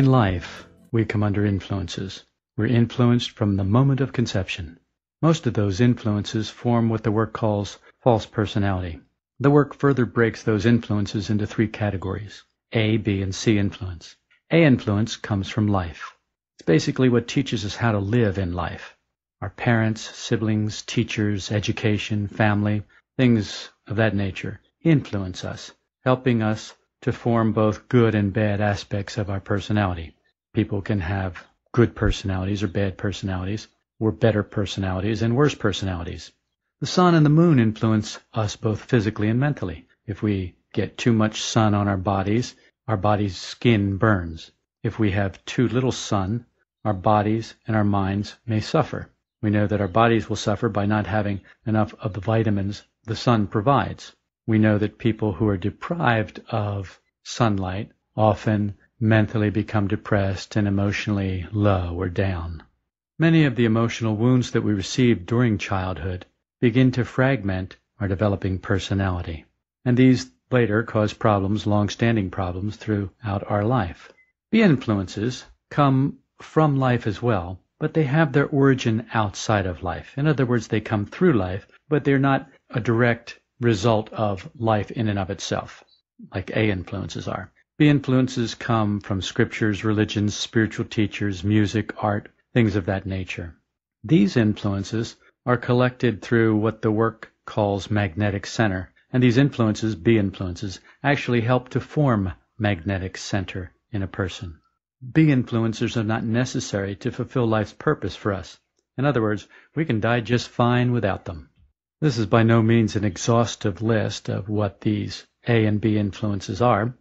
In life, we come under influences. We're influenced from the moment of conception. Most of those influences form what The Work calls false personality. The Work further breaks those influences into three categories: A, B, and C influence. A influence comes from life. It's basically what teaches us how to live in life. Our parents, siblings, teachers, education, family, things of that nature influence us, helping us to form both good and bad aspects of our personality. People can have good personalities or bad personalities, or better personalities and worse personalities. The sun and the moon influence us both physically and mentally. If we get too much sun on our body's skin burns. If we have too little sun, our bodies and our minds may suffer. We know that our bodies will suffer by not having enough of the vitamins the sun provides. We know that people who are deprived of sunlight often mentally become depressed and emotionally low or down. Many of the emotional wounds that we receive during childhood begin to fragment our developing personality, and these later cause problems, long-standing problems, throughout our life. The influences come from life as well, but they have their origin outside of life. In other words, they come through life, but they're not a direct result of life in and of itself, like A influences are. B influences come from scriptures, religions, spiritual teachers, music, art, things of that nature. These influences are collected through what The Work calls magnetic center, and these influences, B influences, actually help to form magnetic center in a person. B influencers are not necessary to fulfill life's purpose for us. In other words, we can die just fine without them. This is by no means an exhaustive list of what these A and B influences are.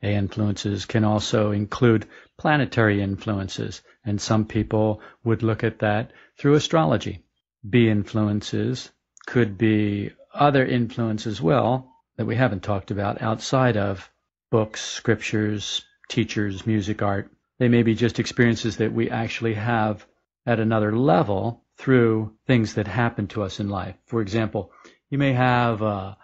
A influences can also include planetary influences, and some people would look at that through astrology. B influences could be other influence as well that we haven't talked about outside of books, scriptures, teachers, music, art. They may be just experiences that we actually have at another level through things that happen to us in life. For example, you may have a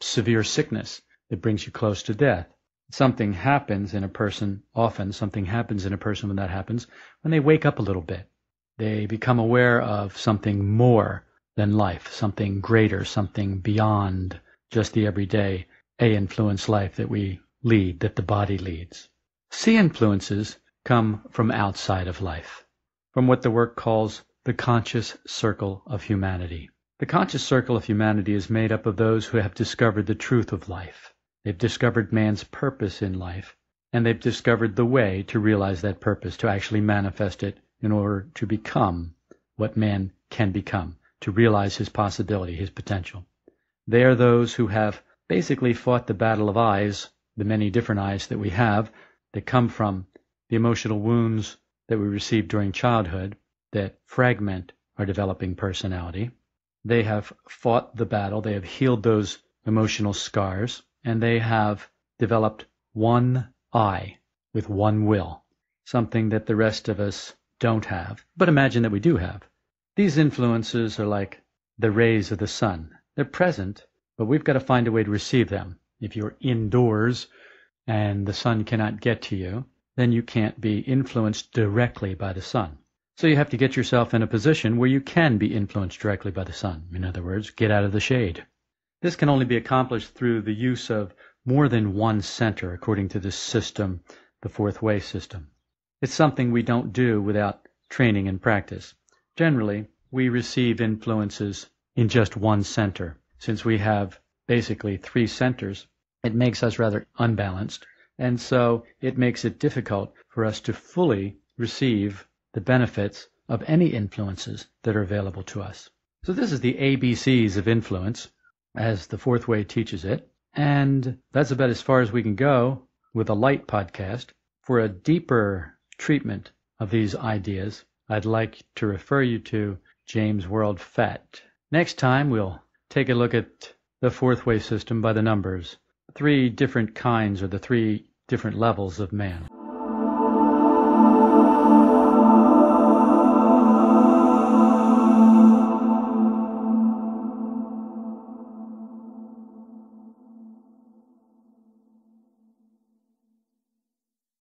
severe sickness that brings you close to death. Something happens in a person, often something happens in a person when that happens, when they wake up a little bit. They become aware of something more than life, something greater, something beyond just the everyday A-influence life that we lead, that the body leads. C-influences come from outside of life, from what The Work calls the conscious circle of humanity. The conscious circle of humanity is made up of those who have discovered the truth of life. They've discovered man's purpose in life, and they've discovered the way to realize that purpose, to actually manifest it in order to become what man can become, to realize his possibility, his potential. They are those who have basically fought the battle of eyes, the many different eyes that we have, that come from the emotional wounds that we receive during childhood, that fragment our developing personality. They have fought the battle, they have healed those emotional scars, and they have developed one eye with one will, something that the rest of us don't have, but imagine that we do have. These influences are like the rays of the sun. They're present, but we've got to find a way to receive them. If you're indoors and the sun cannot get to you, then you can't be influenced directly by the sun. So you have to get yourself in a position where you can be influenced directly by the sun. In other words, get out of the shade. This can only be accomplished through the use of more than one center, according to this system, the Fourth Way system. It's something we don't do without training and practice. Generally, we receive influences in just one center. Since we have basically three centers, it makes us rather unbalanced, and so it makes it difficult for us to fully receive the benefits of any influences that are available to us. So this is the ABCs of influence, as the Fourth Way teaches it, and that's about as far as we can go with a light podcast. For a deeper treatment of these ideas, I'd like to refer you to James World Fat. Next time, we'll take a look at the Fourth Way system by the numbers. Three different kinds, or the three different levels of man.